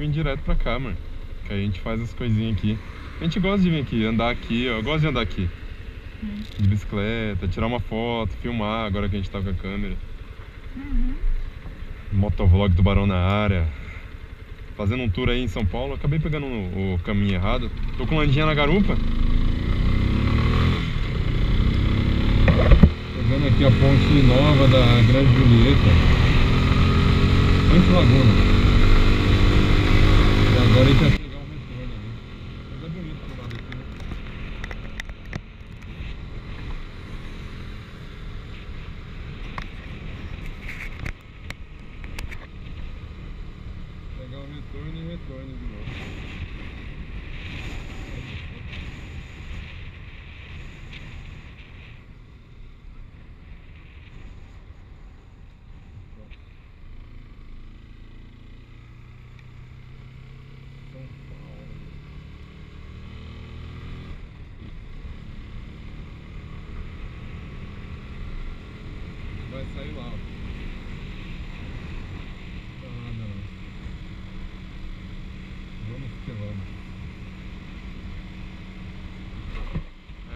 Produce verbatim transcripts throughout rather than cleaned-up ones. vem direto pra cá, mano. Que a gente faz as coisinhas aqui. A gente gosta de vir aqui, andar aqui, ó. Eu gosto de andar aqui. Hum. De bicicleta, tirar uma foto, filmar, agora que a gente tá com a câmera. Uhum. Motovlog do Barão na área. Fazendo um tour aí em São Paulo. Acabei pegando o caminho errado. Tô com landinha na garupa. Tô vendo aqui a ponte nova da Grande Julieta, Ponte Laguna. E agora a gente vai pegar um metrô ali. Mas é bonito o lado aqui, né? Pegar um retorno e retorno de novo. Vai sair lá, ó. Ah, não. Vamos que vamos. É.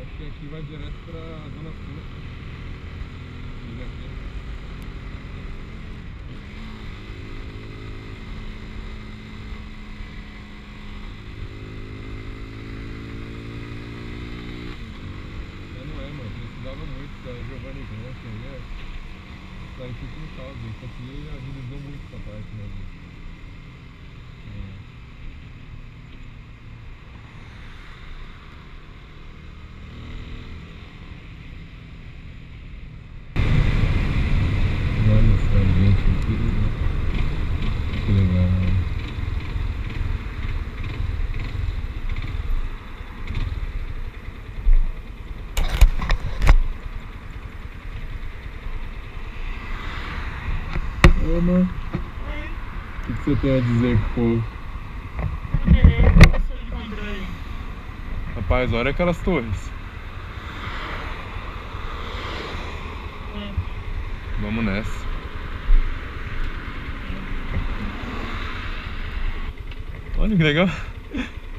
Acho que aqui vai direto pra Zona Sul. Vem aqui. Muito da Giovanni Branco aí, é, sair tudo no caos. Isso aqui agilizou muito essa parte, né? É. Olha esse ambiente aqui, que legal, né? Ô, mãe, o que, que você tem a dizer pro povo? Rapaz, olha aquelas torres. É. Vamos nessa. Olha que legal.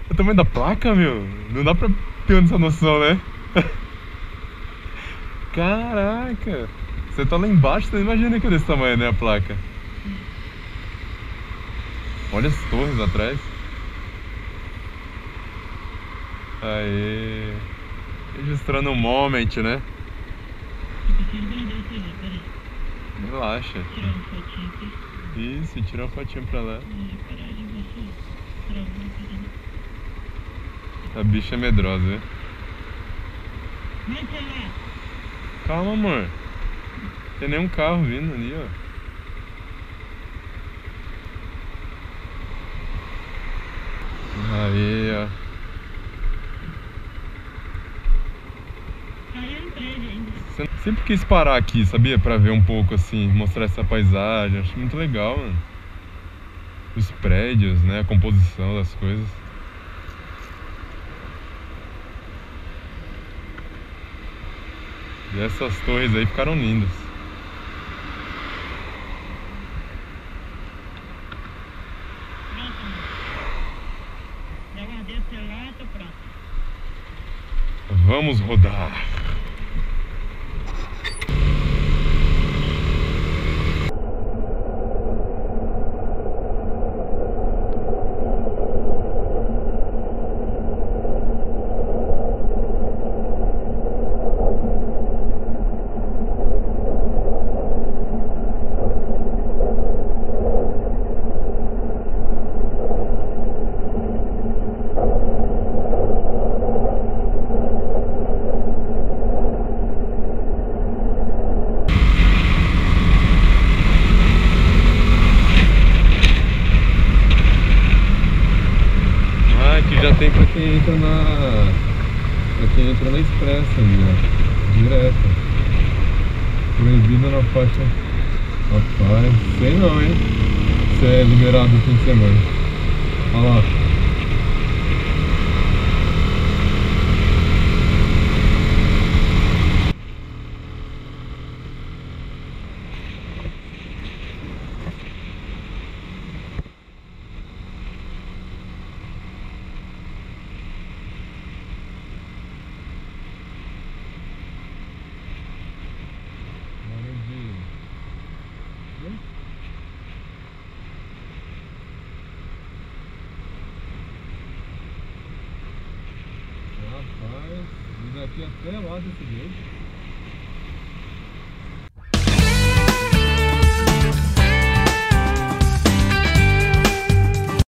O tamanho da placa, meu. Não dá pra ter essa noção, né? Caraca. Você tá lá embaixo, você imagina que é desse tamanho, né, a placa. Olha as torres atrás. Aê. Registrando um moment, né? Relaxa. Isso, tira uma fotinha pra lá. A bicha é medrosa, né? Calma, amor. Tem nenhum carro vindo ali, ó. Aí, ó. Sempre quis parar aqui, sabia? Pra ver um pouco, assim, mostrar essa paisagem. Acho muito legal, mano. Os prédios, né? A composição das coisas. E essas torres aí ficaram lindas. Vamos rodar. Tem pra quem entra na... pra quem entra na expressa ali, ó. Direto. Proibido na faixa. Rapaz, sei não, hein? Isso é liberado no fim de semana. Olha lá. daqui até lá desse jeito.